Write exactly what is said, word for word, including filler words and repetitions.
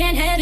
Can't handle.